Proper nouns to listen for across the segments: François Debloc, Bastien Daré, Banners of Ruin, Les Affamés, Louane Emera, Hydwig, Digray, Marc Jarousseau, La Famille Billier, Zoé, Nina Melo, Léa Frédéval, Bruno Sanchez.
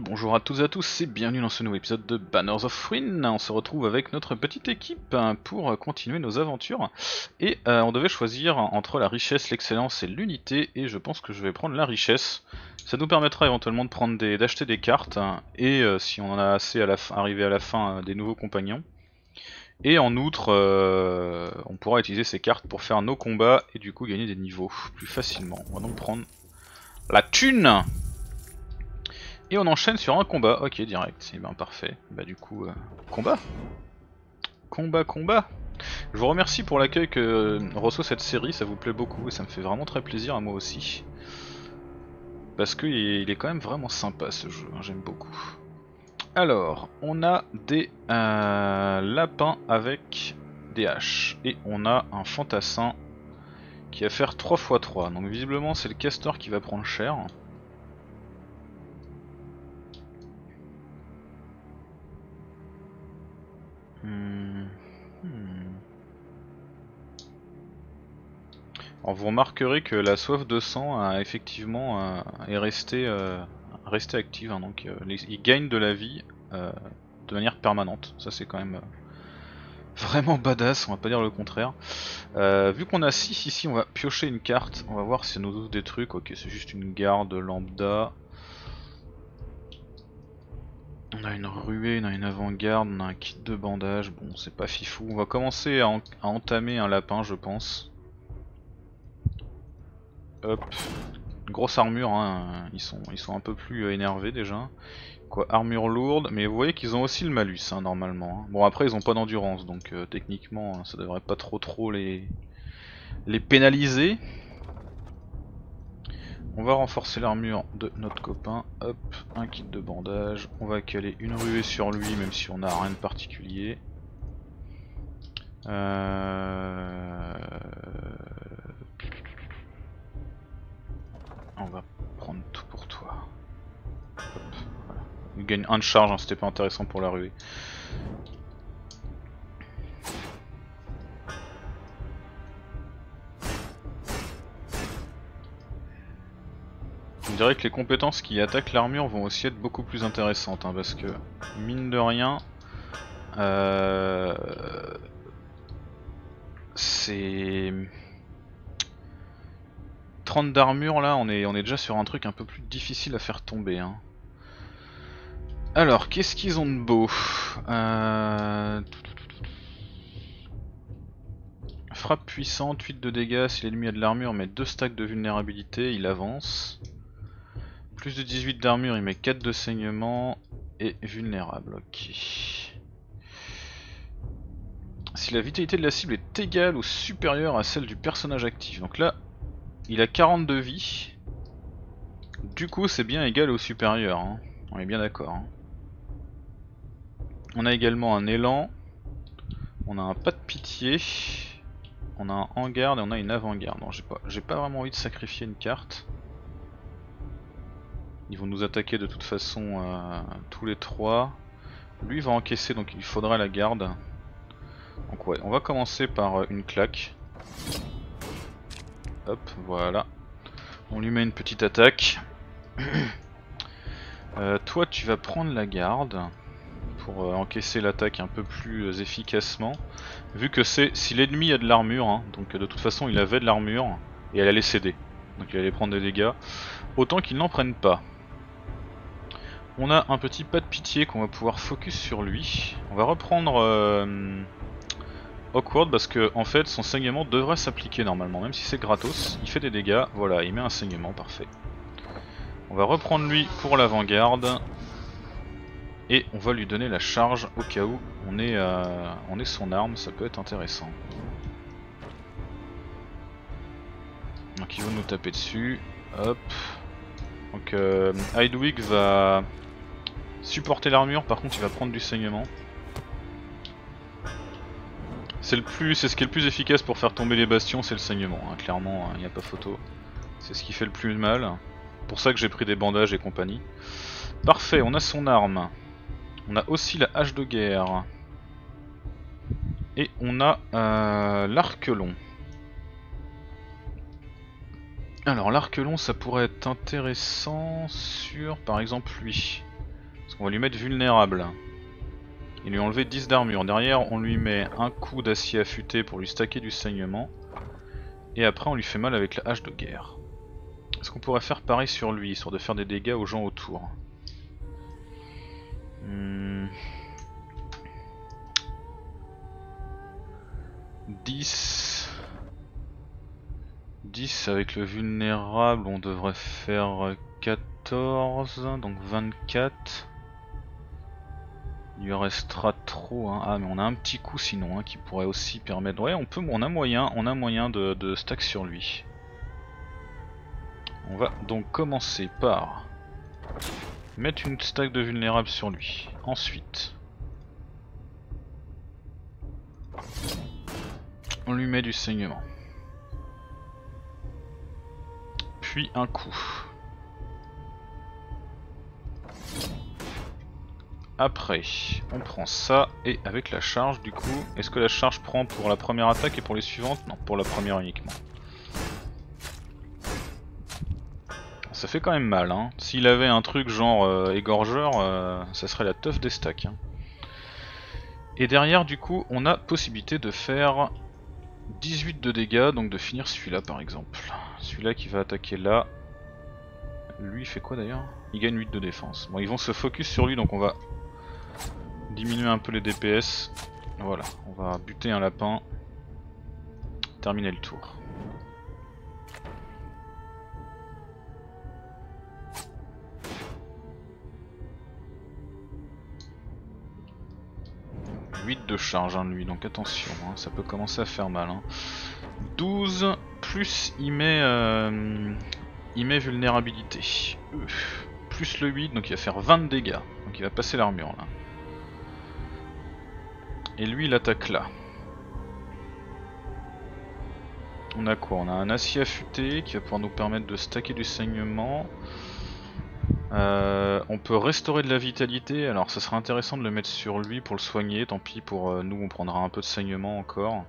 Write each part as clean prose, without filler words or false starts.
Bonjour à toutes et à tous et bienvenue dans ce nouveau épisode de Banners of Ruin. On se retrouve avec notre petite équipe pour continuer nos aventures. Et on devait choisir entre la richesse, l'excellence et l'unité. Et je pense que je vais prendre la richesse. Ça nous permettra éventuellement de prendre d'acheter des cartes. Et si on en a assez à la fin, arriver à la fin, des nouveaux compagnons. Et en outre, on pourra utiliser ces cartes pour faire nos combats et du coup gagner des niveaux plus facilement. On va donc prendre la thune. Et on enchaîne sur un combat, ok direct, et eh ben parfait, bah du coup combat. Je vous remercie pour l'accueil que reçoit cette série, ça vous plaît beaucoup et ça me fait vraiment très plaisir à moi aussi. Parce qu'il est quand même vraiment sympa ce jeu, hein, j'aime beaucoup. Alors, on a des lapins avec des haches, et on a un fantassin qui va faire 3×3, donc visiblement c'est le castor qui va prendre cher. Alors vous remarquerez que la soif de sang a effectivement est restée active, hein, donc il gagne de la vie de manière permanente. Ça c'est quand même vraiment badass, on va pas dire le contraire. Vu qu'on a 6 ici, on va piocher une carte, on va voir si ça nous ouvre des trucs. Ok, c'est juste une garde lambda. On a une ruée, on a une avant-garde, on a un kit de bandage, bon c'est pas fifou. On va commencer à entamer un lapin je pense. Hop, grosse armure, hein. Ils sont un peu plus énervés déjà. Quoi, armure lourde, mais vous voyez qu'ils ont aussi le malus hein, normalement. Bon après ils ont pas d'endurance donc techniquement ça devrait pas trop les pénaliser. On va renforcer l'armure de notre copain, hop, un kit de bandage, on va caler une ruée sur lui même si on n'a rien de particulier. On va prendre tout pour toi. Hop, voilà. Il gagne 1 de charge, hein, c'était pas intéressant pour la ruée. Je dirais que les compétences qui attaquent l'armure vont aussi être beaucoup plus intéressantes hein, parce que mine de rien c'est 30 d'armure là, on est déjà sur un truc un peu plus difficile à faire tomber hein. Alors qu'est-ce qu'ils ont de beau frappe puissante, 8 de dégâts si l'ennemi a de l'armure mais 2 stacks de vulnérabilité, il avance. Plus de 18 d'armure, il met 4 de saignement et vulnérable, ok. Si la vitalité de la cible est égale ou supérieure à celle du personnage actif, donc là, il a 42 vies. Du coup, c'est bien égal ou supérieur, hein. On est bien d'accord. Hein. On a également un élan, on a un pas de pitié, on a un en-garde et on a une avant-garde. Non, j'ai pas vraiment envie de sacrifier une carte. Ils vont nous attaquer de toute façon tous les trois. Lui va encaisser donc il faudra la garde. Donc ouais, on va commencer par une claque. Hop, voilà. On lui met une petite attaque. Toi tu vas prendre la garde pour encaisser l'attaque un peu plus efficacement. Vu que c'est si l'ennemi a de l'armure, hein, donc de toute façon il avait de l'armure et elle allait céder. Donc il allait prendre des dégâts. Autant qu'il n'en prenne pas. On a un petit pas de pitié qu'on va pouvoir focus sur lui. On va reprendre Awkward parce que en fait son saignement devrait s'appliquer normalement. Même si c'est gratos, il fait des dégâts. Voilà, il met un saignement, parfait. On va reprendre lui pour l'avant-garde. Et on va lui donner la charge au cas où on est son arme, ça peut être intéressant. Donc ils vont nous taper dessus. Hop. Donc Hydwig va supporter l'armure, par contre il va prendre du saignement. C'est ce qui est le plus efficace pour faire tomber les bastions, c'est le saignement, hein. Clairement il n'y a pas photo. C'est ce qui fait le plus mal. Pour ça que j'ai pris des bandages et compagnie. Parfait, on a son arme. On a aussi la hache de guerre. Et on a l'arc long. Alors l'arc long ça pourrait être intéressant sur par exemple lui. Parce qu'on va lui mettre vulnérable. Il lui a enlevé 10 d'armure. Derrière, on lui met un coup d'acier affûté pour lui stacker du saignement. Et après, on lui fait mal avec la hache de guerre. Est-ce qu'on pourrait faire pareil sur lui, histoire de faire des dégâts aux gens autour? Hmm. 10 avec le vulnérable, on devrait faire 14, donc 24. Il restera trop, hein. Ah mais on a un petit coup sinon hein, qui pourrait aussi permettre. Ouais, on peut, on a moyen de stack sur lui. On va donc commencer par mettre une stack de vulnérable sur lui. Ensuite, on lui met du saignement. Puis un coup. Après, on prend ça, et avec la charge du coup, est-ce que la charge prend pour la première attaque et pour les suivantes? Non, pour la première uniquement. Ça fait quand même mal, hein. S'il avait un truc genre égorgeur, ça serait la teuf des stacks. Hein. Et derrière du coup, on a possibilité de faire 18 de dégâts, donc de finir celui-là par exemple. Celui-là qui va attaquer là. Lui il fait quoi d'ailleurs? Il gagne 8 de défense. Bon, ils vont se focus sur lui, donc on va diminuer un peu les DPS. Voilà, on va buter un lapin. Terminer le tour. Donc, 8 de charge hein, lui, donc attention, hein, ça peut commencer à faire mal. Hein. 12, plus il met vulnérabilité. Plus le 8, donc il va faire 20 dégâts. Donc il va passer l'armure là. Et lui il attaque là. On a quoi? On a un acier affûté qui va pouvoir nous permettre de stacker du saignement. On peut restaurer de la vitalité. Alors ça sera intéressant de le mettre sur lui pour le soigner. Tant pis pour nous, on prendra un peu de saignement encore.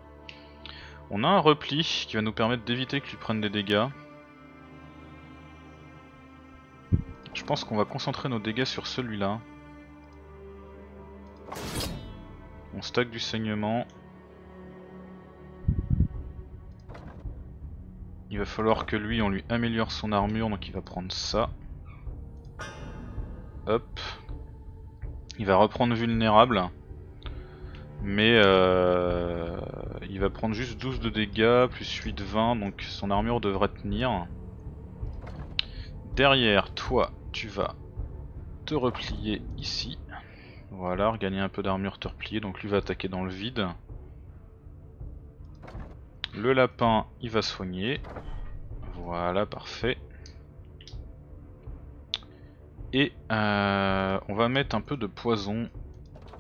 On a un repli qui va nous permettre d'éviter qu'il prenne des dégâts. Je pense qu'on va concentrer nos dégâts sur celui-là. On stack du saignement. Il va falloir que lui, on lui améliore son armure, donc il va prendre ça. Hop. Il va reprendre vulnérable. Mais il va prendre juste 12 de dégâts, plus 8, 20, donc son armure devrait tenir. Derrière, toi, tu vas te replier ici. Voilà, regagner un peu d'armure, te replier. Donc lui va attaquer dans le vide. Le lapin, il va soigner. Voilà, parfait. Et on va mettre un peu de poison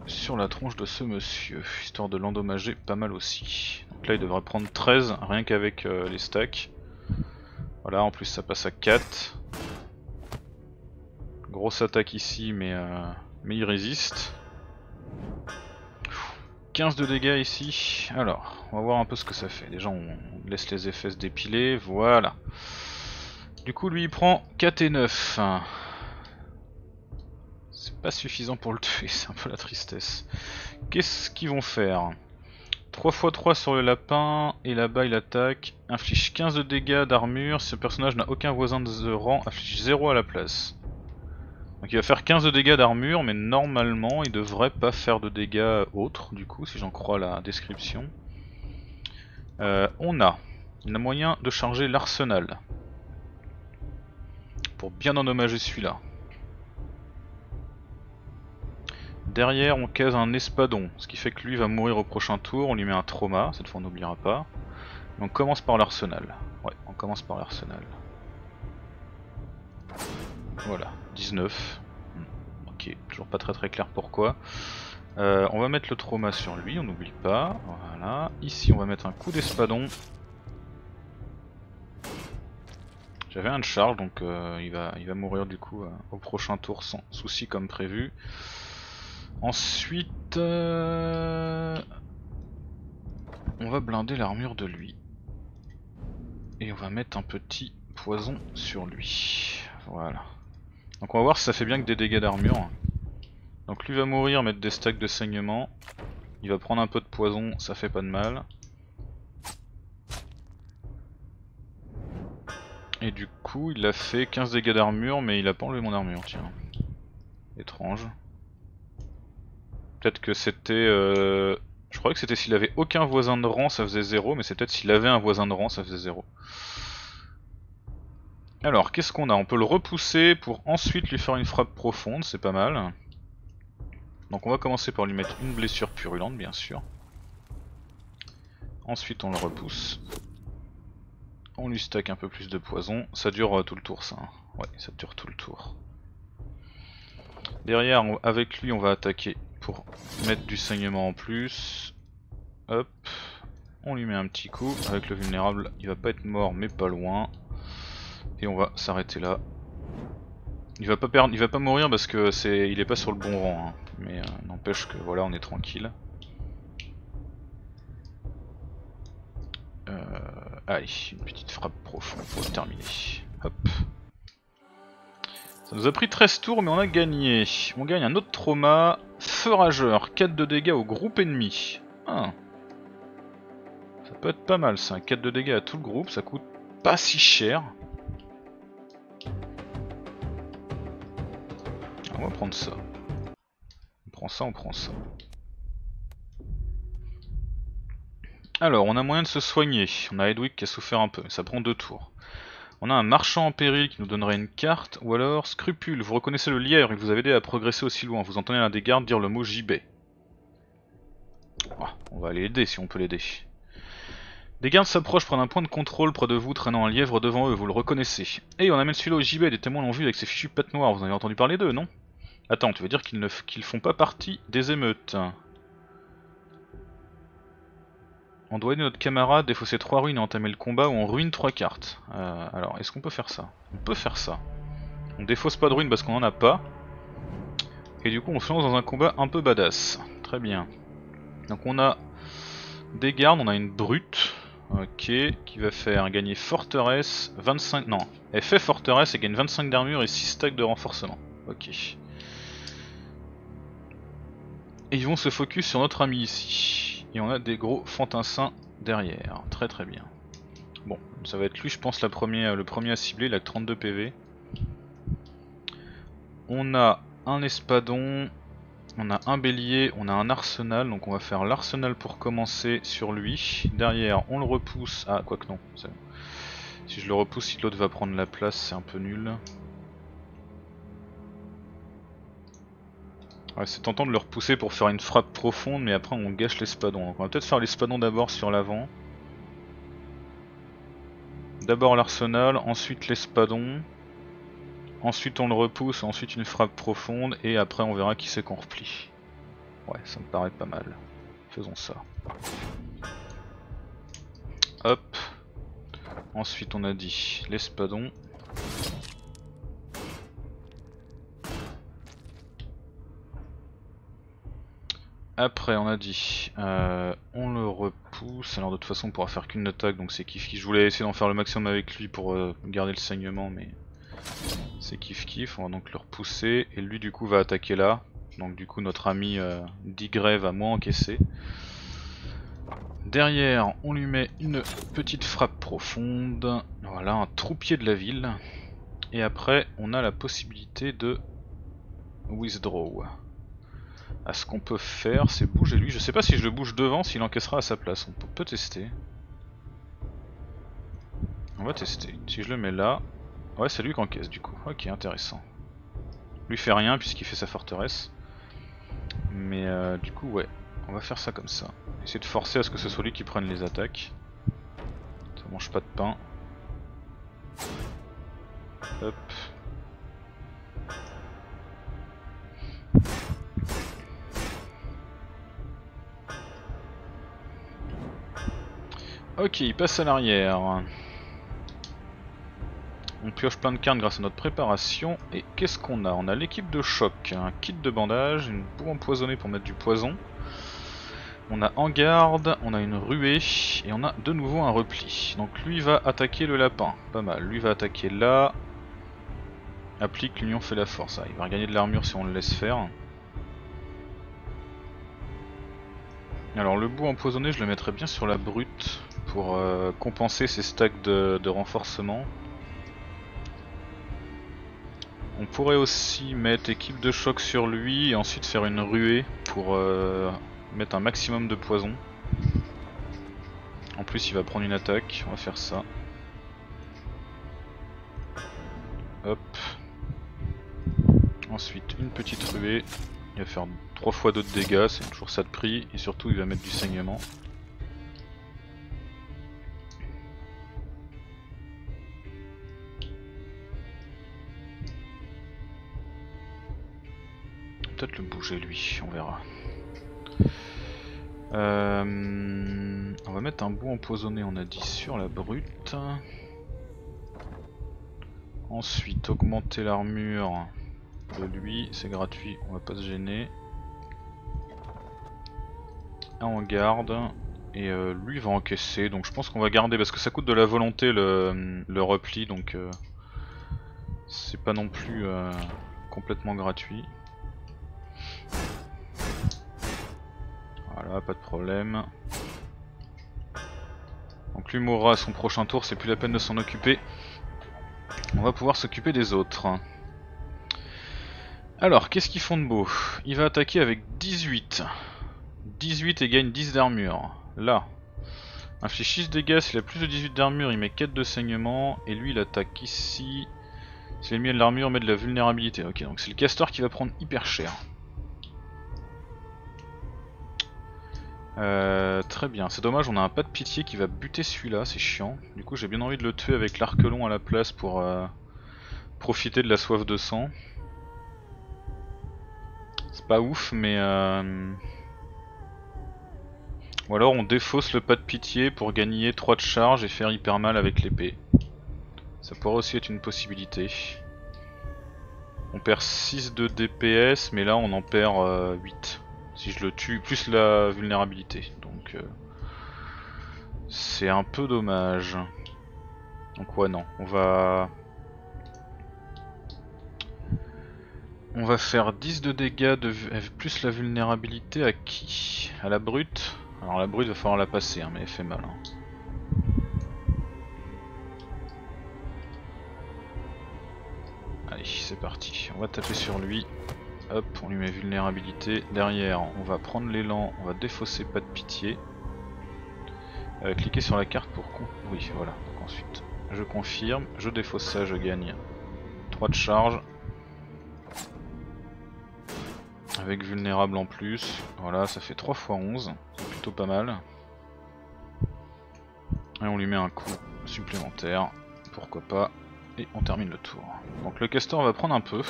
sur la tronche de ce monsieur, histoire de l'endommager pas mal aussi. Donc là, il devrait prendre 13, rien qu'avec les stacks. Voilà, en plus ça passe à 4. Grosse attaque ici, mais il résiste. 15 de dégâts ici. Alors, on va voir un peu ce que ça fait. Déjà, on laisse les effets se dépiler. Voilà. Du coup, lui, il prend 4 et 9. C'est pas suffisant pour le tuer, c'est un peu la tristesse. Qu'est-ce qu'ils vont faire? 3×3 sur le lapin, et là-bas il attaque. Inflige 15 de dégâts d'armure. Ce personnage n'a aucun voisin de rang, inflige 0 à la place. Donc il va faire 15 de dégâts d'armure, mais normalement il devrait pas faire de dégâts autres, du coup, si j'en crois la description. On a moyen de charger l'arsenal. Pour bien endommager celui-là. Derrière, on case un espadon, ce qui fait que lui va mourir au prochain tour. On lui met un trauma, cette fois on n'oubliera pas. Et on commence par l'arsenal. Ouais, on commence par l'arsenal. Voilà, 19. Ok, toujours pas très clair pourquoi. On va mettre le trauma sur lui, on n'oublie pas. Voilà, ici on va mettre un coup d'espadon. J'avais un de charge, donc il va mourir du coup au prochain tour sans souci comme prévu. Ensuite, on va blinder l'armure de lui. Et on va mettre un petit poison sur lui. Voilà. Donc on va voir si ça fait bien que des dégâts d'armure. Donc lui va mourir, mettre des stacks de saignement. Il va prendre un peu de poison, ça fait pas de mal. Et du coup il a fait 15 dégâts d'armure, mais il a pas enlevé mon armure, tiens. Étrange. Peut-être que c'était... Je croyais que c'était s'il avait aucun voisin de rang ça faisait 0, mais c'est peut-être s'il avait un voisin de rang ça faisait 0. Alors qu'est-ce qu'on a? On peut le repousser pour ensuite lui faire une frappe profonde, c'est pas mal. Donc on va commencer par lui mettre une blessure purulente bien sûr. Ensuite on le repousse. On lui stack un peu plus de poison, ça dure tout le tour ça. Ouais, ça dure tout le tour. Derrière, avec lui on va attaquer pour mettre du saignement en plus. Hop, on lui met un petit coup, avec le vulnérable il va pas être mort mais pas loin. Et on va s'arrêter là. Il va pas perdre, il va pas mourir parce que c'est, il est pas sur le bon rang hein. Mais n'empêche que voilà, on est tranquille. Allez, une petite frappe profonde pour terminer. Hop. Ça nous a pris 13 tours mais on a gagné. On gagne un autre trauma. Feu rageur, 4 de dégâts au groupe ennemi. Ah. Ça peut être pas mal ça, 4 de dégâts à tout le groupe, ça coûte pas si cher. On va prendre ça. On prend ça, on prend ça. Alors, on a moyen de se soigner. On a Hedwig qui a souffert un peu, ça prend 2 tours. On a un marchand en péril qui nous donnerait une carte, ou alors Scrupule, vous reconnaissez le lièvre, il vous avait aidé à progresser aussi loin. Vous entendez l'un des gardes dire le mot gibet. Oh, on va aller l'aider si on peut l'aider. Des gardes s'approchent, prennent un point de contrôle près de vous, traînant un lièvre devant eux, vous le reconnaissez. Et on amène celui-là au gibet, des témoins l'ont vu avec ses fichues pattes noires, vous en avez entendu parler d'eux, non ? Attends, tu veux dire qu'ils font pas partie des émeutes? On doit aider notre camarade, défausser 3 ruines et entamer le combat, ou on ruine 3 cartes. Alors, est-ce qu'on peut faire ça? On peut faire ça. On défausse pas de ruines parce qu'on en a pas. Et du coup, on se lance dans un combat un peu badass. Très bien. Donc on a des gardes, on a une brute. Ok, qui va faire gagner forteresse, 25... Non, elle fait forteresse et gagne 25 d'armure et 6 stacks de renforcement. Ok. Et ils vont se focus sur notre ami ici. Et on a des gros fantassins derrière. Très très bien. Bon, ça va être lui je pense le premier à cibler, il a que 32 PV. On a un espadon, on a un bélier, on a un arsenal. Donc on va faire l'arsenal pour commencer sur lui. Derrière on le repousse. Ah quoique non, c'est bon. Si je le repousse, si l'autre va prendre la place, c'est un peu nul. Ouais, c'est tentant de le repousser pour faire une frappe profonde, mais après on gâche l'espadon. Donc on va peut-être faire l'espadon d'abord sur l'avant. D'abord l'arsenal, ensuite l'espadon. Ensuite on le repousse, ensuite une frappe profonde, et après on verra qui c'est qu'on replie. Ouais, ça me paraît pas mal. Faisons ça. Hop. Ensuite on a dit l'espadon. Après on a dit on le repousse, alors de toute façon on pourra faire qu'une attaque donc c'est kiff kiff. Je voulais essayer d'en faire le maximum avec lui pour garder le saignement mais c'est kiff kiff. On va donc le repousser et lui du coup va attaquer là, donc du coup notre ami Digray va moins encaisser. Derrière on lui met une petite frappe profonde, voilà un troupier de la ville, et après on a la possibilité de withdraw. Ah, ce qu'on peut faire c'est bouger lui, je sais pas si je le bouge devant s'il encaissera à sa place, on peut tester. On va tester, si je le mets là, ouais c'est lui qui encaisse du coup, ok intéressant. Lui fait rien puisqu'il fait sa forteresse, mais du coup ouais, on va faire ça comme ça. Essayer de forcer à ce que ce soit lui qui prenne les attaques, ça mange pas de pain. Hop. Ok, il passe à l'arrière. On pioche plein de cartes grâce à notre préparation. Et qu'est-ce qu'on a? On a l'équipe de choc, un kit de bandage, une boue empoisonnée pour mettre du poison. On a en garde, on a une ruée, et on a de nouveau un repli. Donc lui va attaquer le lapin, pas mal. Lui va attaquer là. Applique, l'union fait la force. Ah, il va regagner de l'armure si on le laisse faire. Alors le bout empoisonné, je le mettrais bien sur la brute pour compenser ces stacks de renforcement. On pourrait aussi mettre équipe de choc sur lui et ensuite faire une ruée pour mettre un maximum de poison. En plus il va prendre une attaque, on va faire ça. Hop. Ensuite une petite ruée, il va faire 3 fois d'autres dégâts, c'est toujours ça de prix, et surtout il va mettre du saignement. Peut-être le bouger lui, on verra. On va mettre un bout empoisonné, on a dit, sur la brute. Ensuite augmenter l'armure de lui, c'est gratuit, on va pas se gêner. Ah, on garde, et lui va encaisser, donc je pense qu'on va garder parce que ça coûte de la volonté le repli, donc c'est pas non plus complètement gratuit. Voilà, pas de problème. Donc lui mourra à son prochain tour, c'est plus la peine de s'en occuper. On va pouvoir s'occuper des autres. Alors, qu'est-ce qu'ils font de beau? Il va attaquer avec 18 et gagne 10 d'armure. Là, inflige 6 dégâts, s'il a plus de 18 d'armure, il met 4 de saignement. Et lui, il attaque ici. Si l'ennemi a de l'armure, met de la vulnérabilité. Ok, donc c'est le castor qui va prendre hyper cher. Très bien, c'est dommage, on a un pas de pitié qui va buter celui-là, c'est chiant. Du coup j'ai bien envie de le tuer avec l'arc long à la place pour profiter de la soif de sang. C'est pas ouf, mais ou alors on défausse le pas de pitié pour gagner 3 de charge et faire hyper mal avec l'épée. Ça pourrait aussi être une possibilité. On perd 6 de DPS, mais là on en perd 8. Si je le tue, plus la vulnérabilité, donc c'est un peu dommage. Donc ouais, non, on va faire 10 de dégâts de plus la vulnérabilité à qui? À la brute. Alors la brute va falloir la passer, hein, mais elle fait mal, hein. Allez, c'est parti, on va taper sur lui. Hop, on lui met vulnérabilité. Derrière, on va prendre l'élan, on va défausser pas de pitié. Cliquer sur la carte pour... Oui, voilà. Donc ensuite, je confirme, je défausse ça, je gagne 3 de charge. Avec vulnérable en plus. Voilà, ça fait 3 x 11. C'est plutôt pas mal. Et on lui met un coup supplémentaire. Pourquoi pas. Et on termine le tour. Donc le castor va prendre un peu.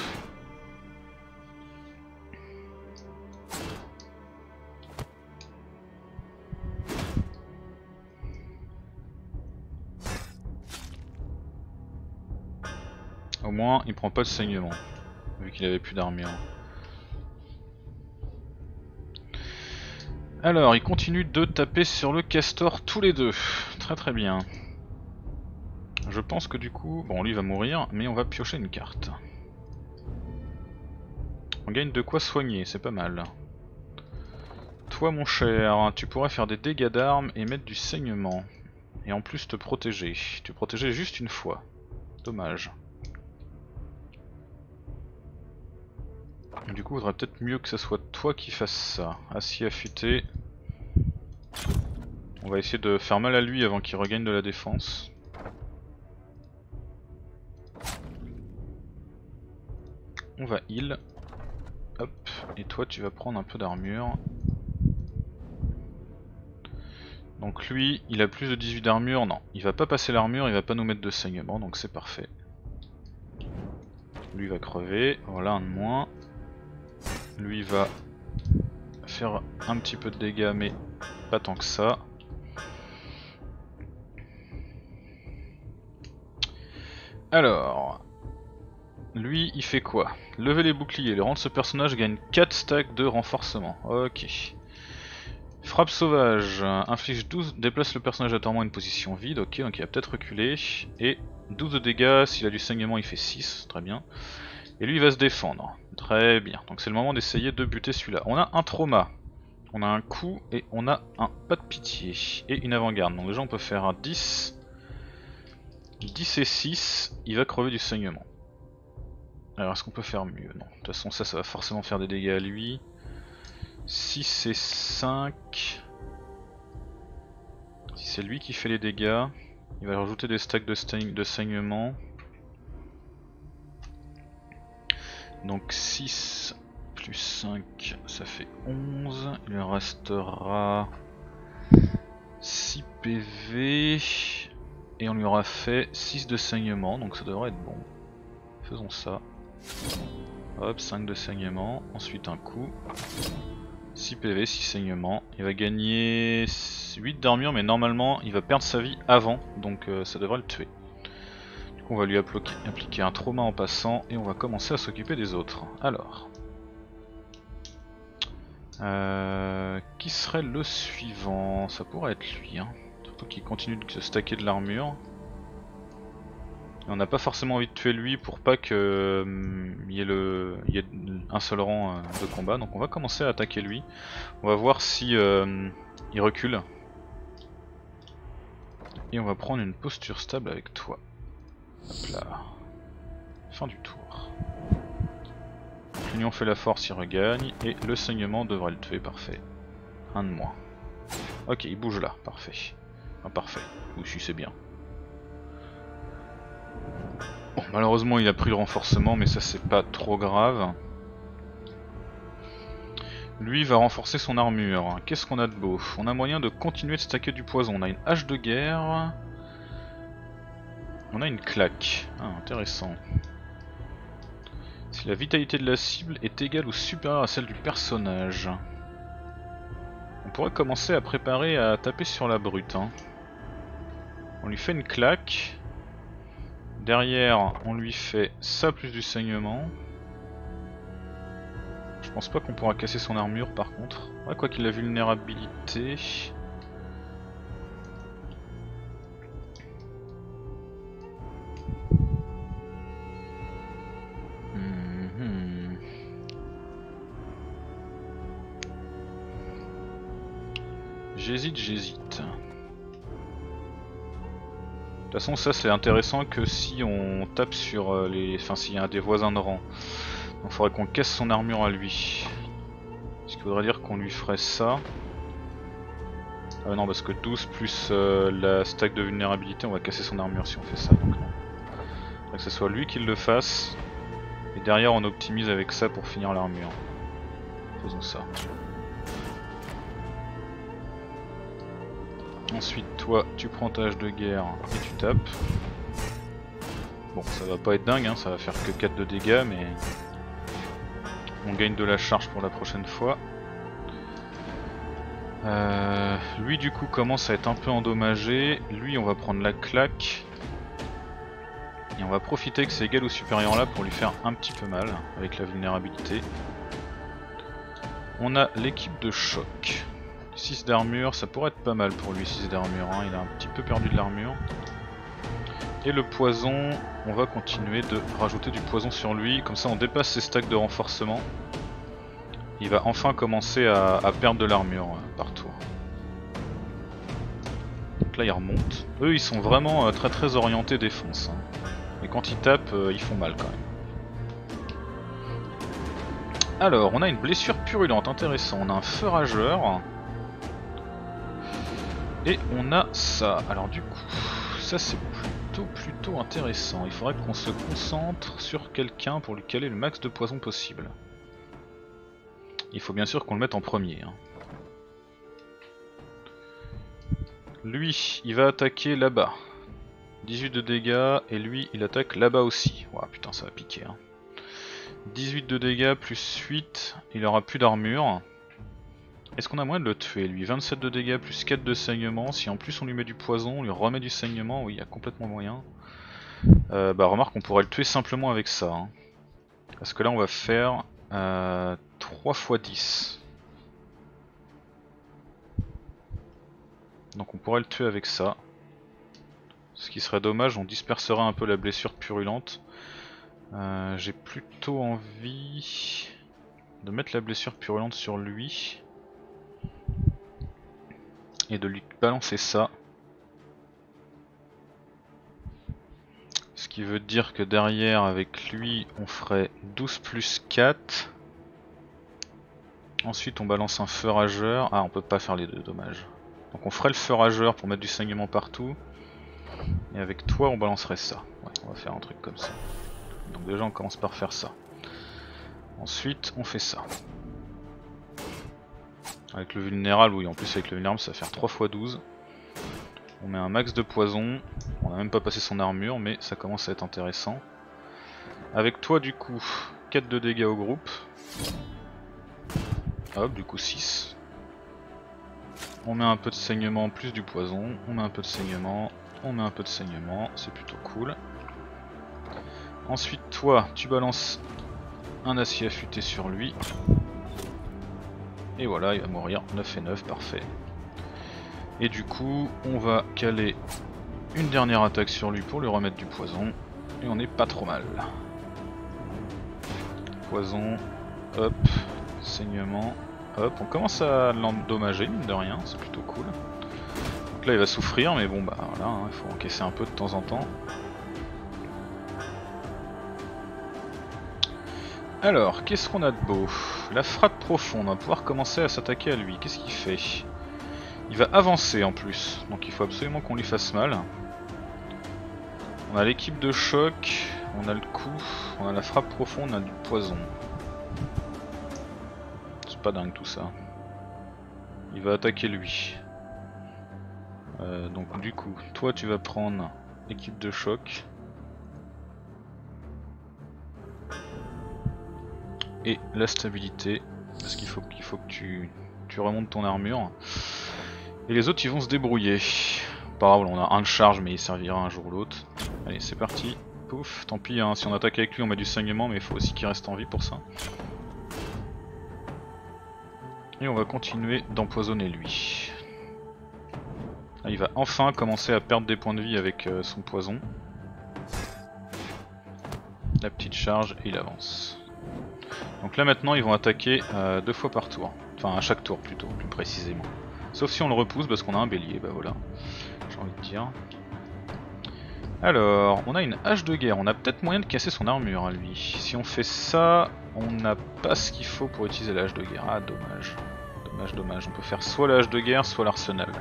Au moins il prend pas de saignement, vu qu'il avait plus d'armure. Alors il continue de taper sur le castor tous les deux. Très très bien. Je pense que du coup, bon lui va mourir, mais on va piocher une carte. On gagne de quoi soigner, c'est pas mal. Toi mon cher, tu pourrais faire des dégâts d'armes et mettre du saignement. Et en plus te protéger. Tu protégeais juste une fois. Dommage. Du coup, il vaudrait peut-être mieux que ce soit toi qui fasse ça. Assis affûté. On va essayer de faire mal à lui avant qu'il regagne de la défense. On va heal. Hop. Et toi, tu vas prendre un peu d'armure. Donc lui, il a plus de 18 d'armure. Non, il va pas passer l'armure, il va pas nous mettre de saignement, donc c'est parfait. Lui va crever. Voilà, un de moins. Lui va faire un petit peu de dégâts, mais pas tant que ça. Alors, lui il fait quoi? Lever les boucliers, le rang de ce personnage gagne 4 stacks de renforcement. Ok. Frappe sauvage, inflige 12, déplace le personnage attaquant à une position vide. Ok, donc il va peut-être reculer. Et 12 de dégâts, s'il a du saignement il fait 6, très bien. Et lui il va se défendre, très bien, donc c'est le moment d'essayer de buter celui-là. On a un trauma, on a un coup et on a un pas de pitié et une avant-garde. Donc déjà on peut faire un 10, 10 et 6, il va crever du saignement. Alors est-ce qu'on peut faire mieux? Non, de toute façon ça, ça va forcément faire des dégâts à lui. 6 et 5, si c'est lui qui fait les dégâts, il va rajouter des stacks de saignement. Donc 6 plus 5 ça fait 11, il restera 6 PV et on lui aura fait 6 de saignement, donc ça devrait être bon. Faisons ça. Hop, 5 de saignement, ensuite un coup. 6 PV, 6 saignements. Il va gagner 8 d'armure, mais normalement il va perdre sa vie avant, donc ça devrait le tuer. Du coup on va lui appliquer un trauma en passant et on va commencer à s'occuper des autres. Alors, qui serait le suivant? Ça pourrait être lui, hein. Surtout qu'il continue de se stacker de l'armure. On n'a pas forcément envie de tuer lui pour pas qu'il y ait un seul rang de combat. Donc on va commencer à attaquer lui. On va voir si il recule. Et on va prendre une posture stable avec toi. Hop là. Fin du tour. L'union fait la force, il regagne. Et le saignement devrait le tuer, parfait. Un de moins. Ok, il bouge là, parfait. Enfin, parfait. Ou si c'est bien. Bon, malheureusement il a pris le renforcement, mais ça c'est pas trop grave. Lui va renforcer son armure. Qu'est-ce qu'on a de beau? On a moyen de continuer de stacker du poison. On a une hache de guerre. On a une claque. Ah, intéressant. Si la vitalité de la cible est égale ou supérieure à celle du personnage. On pourrait commencer à préparer à taper sur la brute. Hein. On lui fait une claque. Derrière, on lui fait ça plus du saignement. Je pense pas qu'on pourra casser son armure par contre. Ouais, quoi qu'il la vulnérabilité. J'hésite. De toute façon ça c'est intéressant que si on tape sur les... Enfin s'il y a des voisins de rang. Donc il faudrait qu'on casse son armure à lui. Ce qui voudrait dire qu'on lui ferait ça. Ah non parce que 12 plus la stack de vulnérabilité, on va casser son armure si on fait ça. Donc non. Il faudrait que ce soit lui qui le fasse. Et derrière on optimise avec ça pour finir l'armure. Faisons ça. Ensuite toi tu prends ta hache de guerre et tu tapes. Bon ça va pas être dingue hein, ça va faire que 4 de dégâts mais on gagne de la charge pour la prochaine fois. Lui du coup commence à être un peu endommagé. Lui on va prendre la claque. Et on va profiter que c'est égal ou supérieur là pour lui faire un petit peu mal avec la vulnérabilité. On a l'équipe de choc. 6 d'armure, ça pourrait être pas mal pour lui 6 d'armure, hein. Il a un petit peu perdu de l'armure. Et le poison, on va continuer de rajouter du poison sur lui, comme ça on dépasse ses stacks de renforcement. Il va enfin commencer à perdre de l'armure par tour. Donc là il remonte. Eux ils sont vraiment très très orientés défense. Hein. Et quand ils tapent, ils font mal quand même. Alors on a une blessure purulente, intéressant, on a un feu rageur. Et on a ça, alors du coup, ça c'est plutôt intéressant. Il faudrait qu'on se concentre sur quelqu'un pour lui caler le max de poison possible. Il faut bien sûr qu'on le mette en premier. Hein. Lui, il va attaquer là-bas. 18 de dégâts, et lui, il attaque là-bas aussi. Ouah, putain, ça va piquer. Hein. 18 de dégâts, plus 8, il aura plus d'armure. Est-ce qu'on a moyen de le tuer lui? 27 de dégâts plus 4 de saignement, si en plus on lui met du poison, on lui remet du saignement, oui il y a complètement moyen. Bah remarque on pourrait le tuer simplement avec ça. Hein. Parce que là on va faire 3 x 10. Donc on pourrait le tuer avec ça. Ce qui serait dommage, on disperserait un peu la blessure purulente. J'ai plutôt envie de mettre la blessure purulente sur lui. et de lui balancer ça. Ce qui veut dire que derrière avec lui on ferait 12 + 4. Ensuite on balance un feu rageur. Ah, on peut pas faire les deux, dommage. Donc on ferait le feu rageur pour mettre du saignement partout. Et avec toi on balancerait ça. Ouais, on va faire un truc comme ça. Donc déjà on commence par faire ça. Ensuite on fait ça. Avec le vulnérable, oui, en plus avec le vulnérable ça va faire 3 × 12. On met un max de poison. On n'a même pas passé son armure, mais ça commence à être intéressant. Avec toi du coup, 4 de dégâts au groupe. Hop, du coup 6. On met un peu de saignement plus du poison. On met un peu de saignement. On met un peu de saignement. C'est plutôt cool. Ensuite toi, tu balances un acier affûté sur lui. Et voilà, il va mourir. 9 et 9, parfait. Et du coup, on va caler une dernière attaque sur lui pour lui remettre du poison. Et on n'est pas trop mal. Poison, hop, saignement, hop. On commence à l'endommager, mine de rien, c'est plutôt cool. Donc là, il va souffrir, mais bon, bah voilà, hein, il faut encaisser un peu de temps en temps. Alors, qu'est-ce qu'on a de beau? La frappe profonde, on va pouvoir commencer à s'attaquer à lui. Qu'est-ce qu'il fait? Il va avancer en plus, donc il faut absolument qu'on lui fasse mal. On a l'équipe de choc, on a le coup, on a la frappe profonde, on a du poison. C'est pas dingue tout ça. Il va attaquer lui. Donc du coup, toi tu vas prendre l'équipe de choc. Et la stabilité, parce qu'il faut que tu remontes ton armure. Et les autres ils vont se débrouiller. Pas grave, on a un de charge mais il servira un jour ou l'autre. Allez, c'est parti. Pouf, tant pis, hein, si on attaque avec lui on met du saignement, mais il faut aussi qu'il reste en vie pour ça. Et on va continuer d'empoisonner lui. Là, il va enfin commencer à perdre des points de vie avec son poison. La petite charge et il avance. Donc là maintenant ils vont attaquer 2 fois par tour, enfin à chaque tour plutôt, plus précisément. Sauf si on le repousse parce qu'on a un bélier, bah voilà, j'ai envie de dire. Alors, on a une hache de guerre, on a peut-être moyen de casser son armure à lui. Si on fait ça, on n'a pas ce qu'il faut pour utiliser la hache de guerre. Ah dommage, dommage, dommage, on peut faire soit la hache de guerre, soit l'arsenal.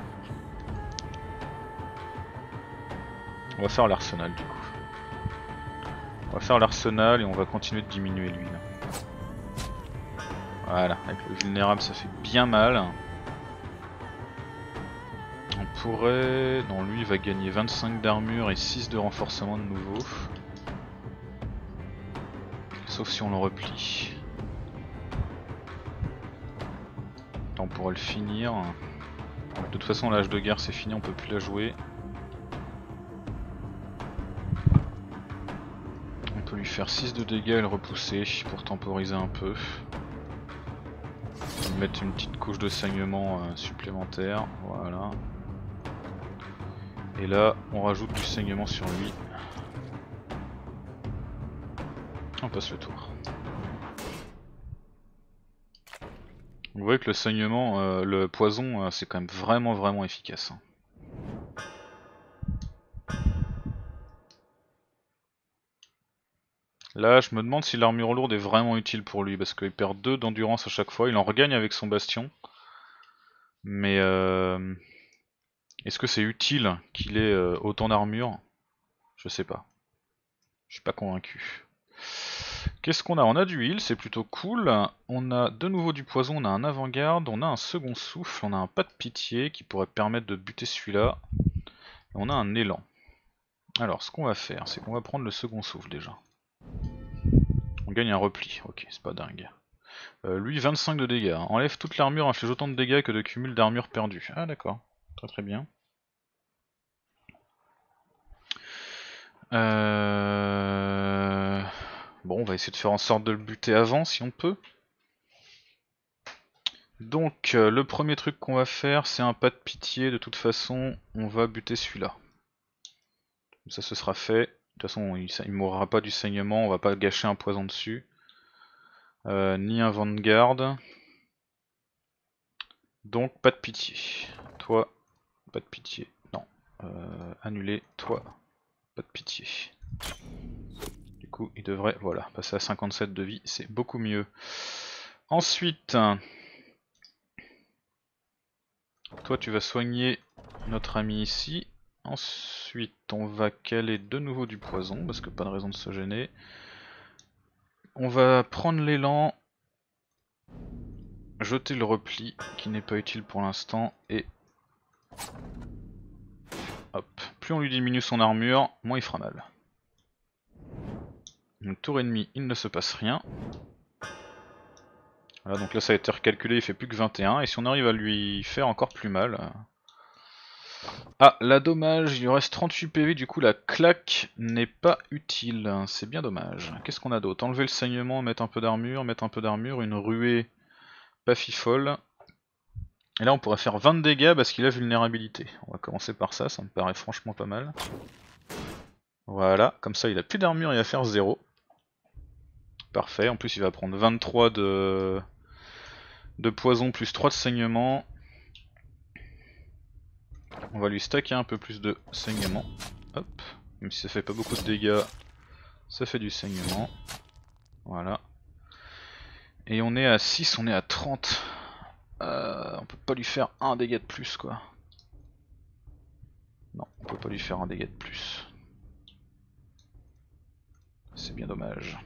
On va faire l'arsenal du coup. On va faire l'arsenal et on va continuer de diminuer lui. Voilà, avec le vulnérable ça fait bien mal. On pourrait... Non, lui il va gagner 25 d'armure et 6 de renforcement de nouveau. Sauf si on le replie. On pourrait le finir. De toute façon l'âge de guerre c'est fini, on peut plus la jouer. On peut lui faire 6 de dégâts et le repousser pour temporiser un peu. Mettre une petite couche de saignement supplémentaire, voilà. Et là on rajoute du saignement sur lui. On passe le tour. Vous voyez que le saignement, le poison c'est quand même vraiment efficace, hein. Là je me demande si l'armure lourde est vraiment utile pour lui, parce qu'il perd 2 d'endurance à chaque fois, il en regagne avec son bastion. Mais est-ce que c'est utile qu'il ait autant d'armure? Je sais pas. Je suis pas convaincu. Qu'est-ce qu'on a? On a du heal, c'est plutôt cool. On a de nouveau du poison, on a un avant-garde, on a un second souffle, on a un pas de pitié qui pourrait permettre de buter celui-là. Et on a un élan. Alors ce qu'on va faire, c'est qu'on va prendre le second souffle déjà. On gagne un repli, ok, c'est pas dingue. Lui 25 de dégâts, enlève toute l'armure, inflige autant de dégâts que de cumul d'armure perdue. Ah d'accord, très bien. Bon, on va essayer de faire en sorte de le buter avant si on peut. Donc le premier truc qu'on va faire c'est un pas de pitié, de toute façon on va buter celui-là. Comme ça ce sera fait. De toute façon, il mourra pas du saignement, on va pas gâcher un poison dessus. Ni un vanguard. Donc, pas de pitié. Toi, pas de pitié. Non. Annuler, toi, pas de pitié. Du coup, il devrait, voilà, passer à 57 de vie, c'est beaucoup mieux. Ensuite, toi tu vas soigner notre ami ici. Ensuite, on va caler de nouveau du poison, parce que pas de raison de se gêner. On va prendre l'élan, jeter le repli, qui n'est pas utile pour l'instant, et... hop. Plus on lui diminue son armure, moins il fera mal. Donc tour ennemi, il ne se passe rien. Voilà, donc là ça a été recalculé, il fait plus que 21, et si on arrive à lui faire encore plus mal... Ah, là dommage, il lui reste 38 PV, du coup la claque n'est pas utile, c'est bien dommage. Qu'est-ce qu'on a d'autre? Enlever le saignement, mettre un peu d'armure, une ruée pas fifole. Et là on pourrait faire 20 dégâts parce qu'il a vulnérabilité. On va commencer par ça, ça me paraît franchement pas mal. Voilà, comme ça il a plus d'armure, il va faire 0. Parfait, en plus il va prendre 23 de poison plus 3 de saignement. On va lui stacker un peu plus de saignement. Hop. Même si ça fait pas beaucoup de dégâts, ça fait du saignement. Voilà. Et on est à 6, on est à 30. On peut pas lui faire un dégât de plus quoi. Non, on peut pas lui faire un dégât de plus. C'est bien dommage.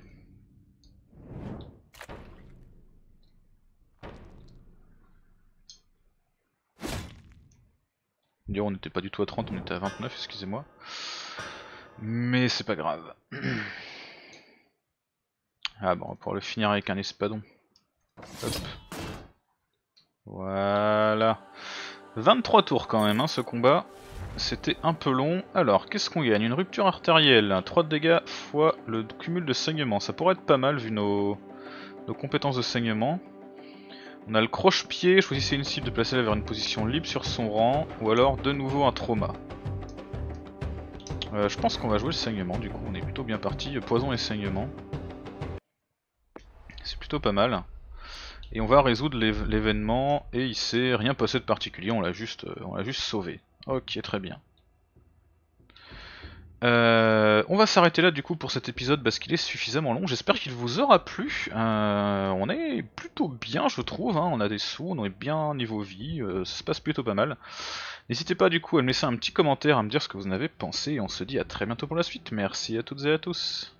D'ailleurs on n'était pas du tout à 30, on était à 29, excusez-moi. Mais c'est pas grave. Ah bon, on va pouvoir le finir avec un espadon. Hop. Voilà. 23 tours quand même, hein, ce combat. C'était un peu long. Alors, qu'est-ce qu'on gagne? Une rupture artérielle, 3 de dégâts fois le cumul de saignement. Ça pourrait être pas mal vu nos compétences de saignement. On a le croche-pied, choisissez une cible, déplacez-la vers une position libre sur son rang, ou alors de nouveau un trauma. Je pense qu'on va jouer le saignement, du coup on est plutôt bien parti, poison et saignement. C'est plutôt pas mal. Et on va résoudre l'événement, et il s'est rien passé de particulier, on l'a juste sauvé. Ok, très bien. On va s'arrêter là du coup pour cet épisode parce qu'il est suffisamment long, j'espère qu'il vous aura plu, on est plutôt bien je trouve, hein. On a des sous, on est bien niveau vie, ça se passe plutôt pas mal. N'hésitez pas du coup à me laisser un petit commentaire, à me dire ce que vous en avez pensé, et on se dit à très bientôt pour la suite, merci à toutes et à tous.